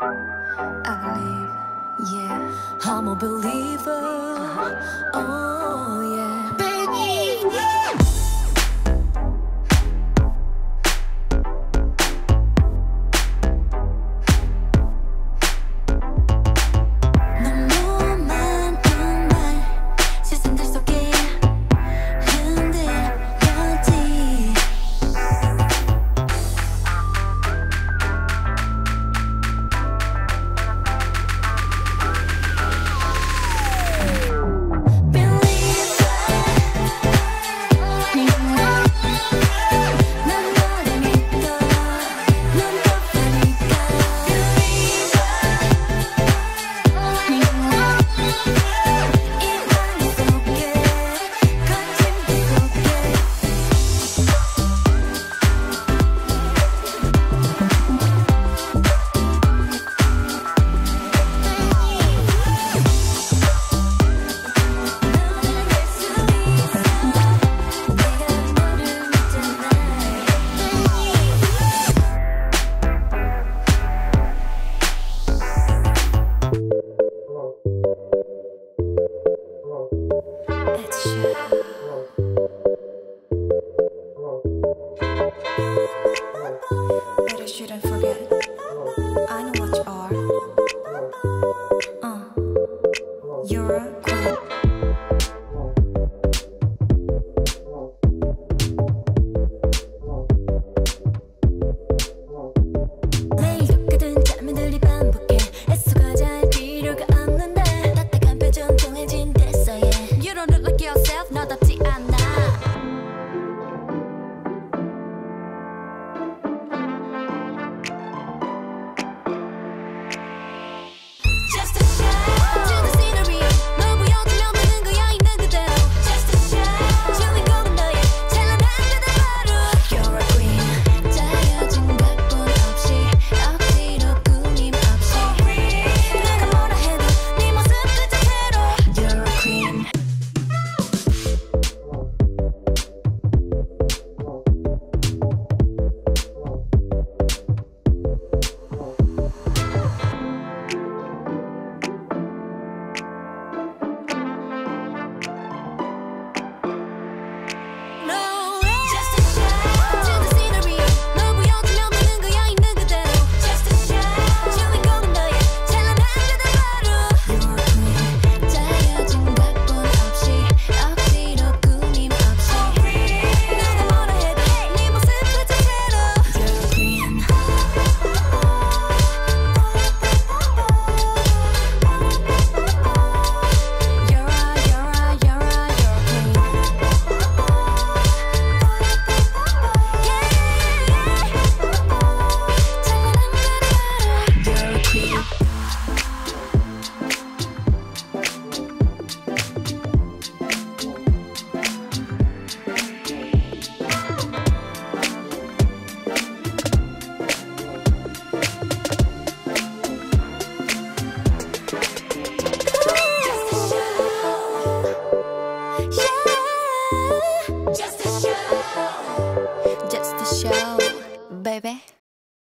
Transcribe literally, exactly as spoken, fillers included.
I believe, yeah, I'm a believer, oh yeah. Baby, yeah.